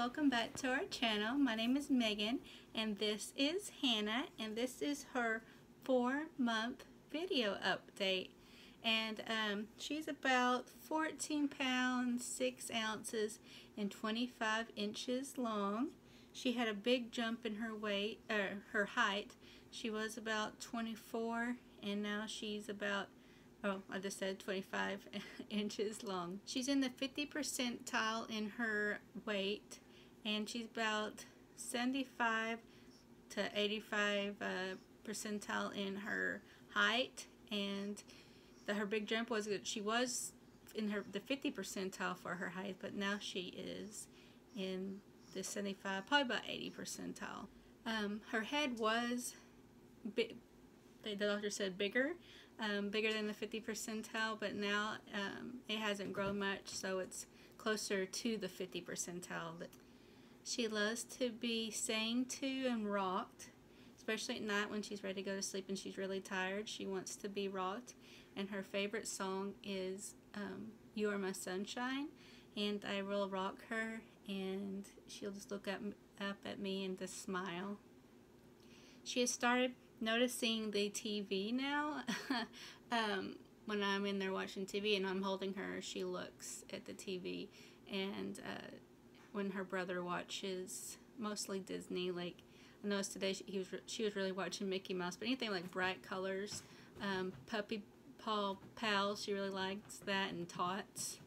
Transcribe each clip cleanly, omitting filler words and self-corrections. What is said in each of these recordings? welcome back to our channel. My name is Megan and this is Hannah, and this is her 4-month video update. And she's about 14 pounds 6 ounces and 25 inches long. She had a big jump in her weight, or her height. She was about 24 and now she's about, oh, I just said 25 inches long. She's in the 50th percentile in her weight, and she's about 75 to 85 percentile in her height. And her big jump was good. She was in the 50th percentile for her height, but now she is in the 75, probably about 80 percentile. Her head was big. The doctor said bigger. Bigger than the 50th percentile, but now it hasn't grown much, so it's closer to the 50th percentile. But she loves to be sang to and rocked, especially at night when she's ready to go to sleep and she's really tired. She wants to be rocked, and her favorite song is You Are My Sunshine, and I will rock her, and she'll just look up at me and just smile. She has started noticing the TV now. When I'm in there watching TV and I'm holding her, she looks at the TV. And when her brother watches mostly Disney, like I noticed today she was really watching Mickey Mouse, but anything like bright colors, Puppy Paul Pals, she really likes that, and Tots.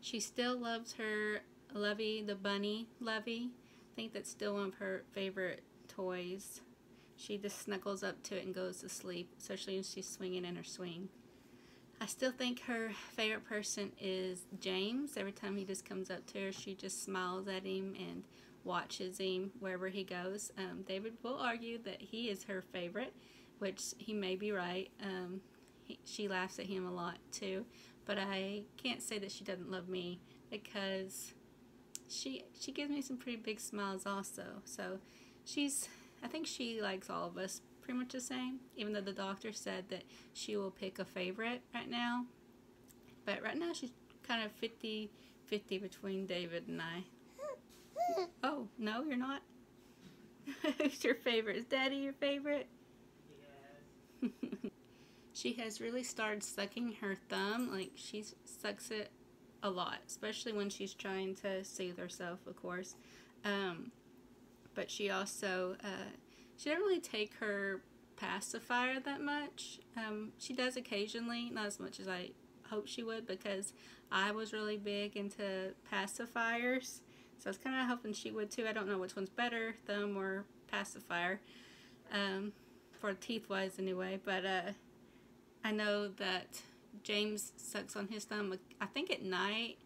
She still loves her Lovey the Bunny. Lovey, I think that's still one of her favorite toys. She just snuggles up to it and goes to sleep, especially when she's swinging in her swing. I still think her favorite person is James. Every time he just comes up to her, she just smiles at him and watches him wherever he goes. David will argue that he is her favorite, which he may be right. She laughs at him a lot too, but I can't say that she doesn't love me, because she gives me some pretty big smiles also. So I think she likes all of us pretty much the same, even though the doctor said that she will pick a favorite right now. But right now she's kind of 50-50 between David and I. Oh, no, you're not? Who's your favorite? Is Daddy your favorite? Yes. She has really started sucking her thumb. Like, she sucks it a lot, especially when she's trying to soothe herself, of course. But she also, she doesn't really take her pacifier that much. She does occasionally, not as much as I hoped she would, because I was really big into pacifiers. So I was kind of hoping she would too. I don't know which one's better, thumb or pacifier, for teeth-wise anyway. But I know that James sucks on his thumb, I think at night.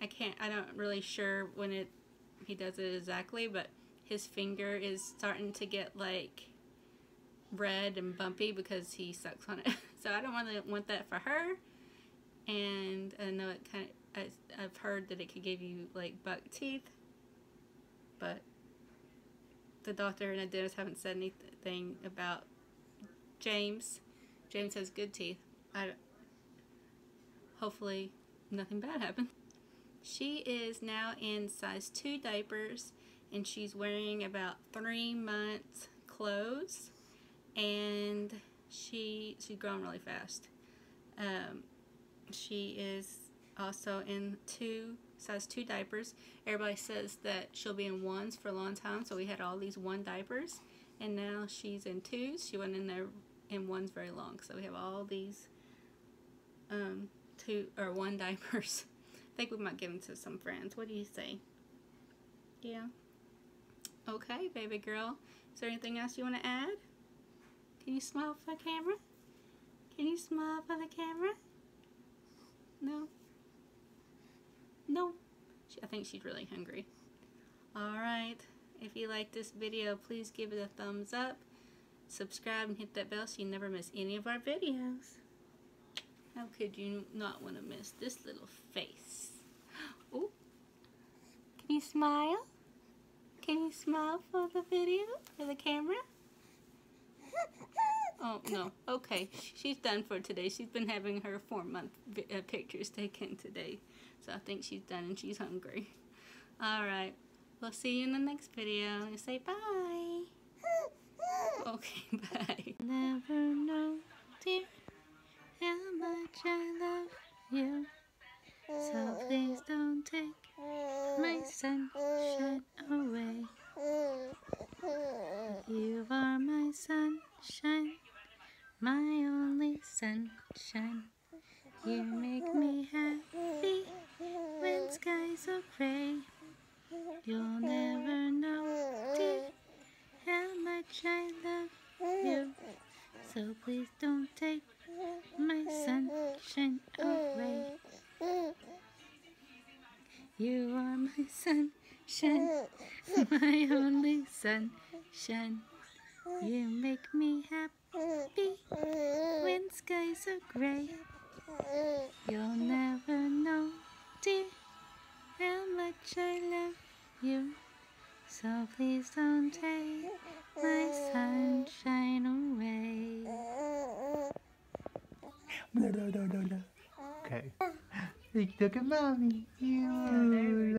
I'm not really sure when he does it exactly, but his finger is starting to get like red and bumpy because he sucks on it. So I don't really want that for her. And I know it kind of, I've heard that it could give you like buck teeth, but the doctor and the dentist haven't said anything about James. James has good teeth. Hopefully nothing bad happens. She is now in size 2 diapers, and she's wearing about 3 months clothes, and she's grown really fast. She is also in size 2 diapers. Everybody says that she'll be in 1s for a long time, so we had all these 1 diapers, and now she's in 2s. She wasn't in there in 1s very long, so we have all these 1 diapers. I think we might give them to some friends. What do you say? Yeah. Okay, baby girl. Is there anything else you want to add? Can you smile for the camera? Can you smile for the camera? No? No? I think she's really hungry. Alright. If you like this video, please give it a thumbs up. Subscribe and hit that bell so you never miss any of our videos. How could you not want to miss this little face? Oh. Can you smile? Can you smile for the video? For the camera? Oh, no. Okay. She's done for today. She's been having her 4-month pictures taken today. So I think she's done and she's hungry. All right. We'll see you in the next video. You say bye. Okay, bye. Never know, dear, how much I love you. So please don't take my sunshine away. You are my sunshine, my only sunshine. You make me happy when skies are gray. You'll never know, dear, how much I love you. So please don't take my sunshine away. You are my sunshine, my only sunshine. You make me happy when skies are gray. You'll never know, dear, how much I love you. So please don't take my sunshine away. No, no, no, no, no. Okay. Look at mommy. You.